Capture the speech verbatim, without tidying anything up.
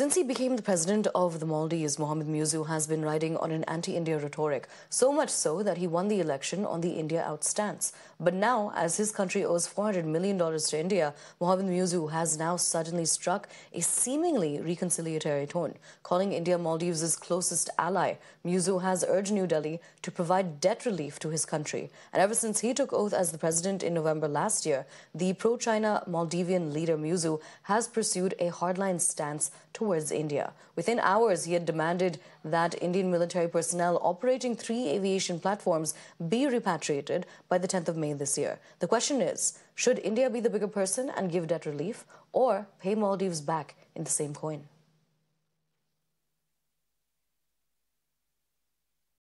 Since he became the president of the Maldives, Mohamed Muizzu has been riding on an anti-India rhetoric, so much so that he won the election on the India out stance. But now, as his country owes four hundred million dollars to India, Mohamed Muizzu has now suddenly struck a seemingly reconciliatory tone, calling India Maldives' closest ally. Muizzu has urged New Delhi to provide debt relief to his country. And ever since he took oath as the president in November last year, the pro-China Maldivian leader Muizzu has pursued a hardline stance towards India. Within hours, he had demanded that Indian military personnel operating three aviation platforms be repatriated by the tenth of May this year. The question is, should India be the bigger person and give debt relief, or pay Maldives back in the same coin?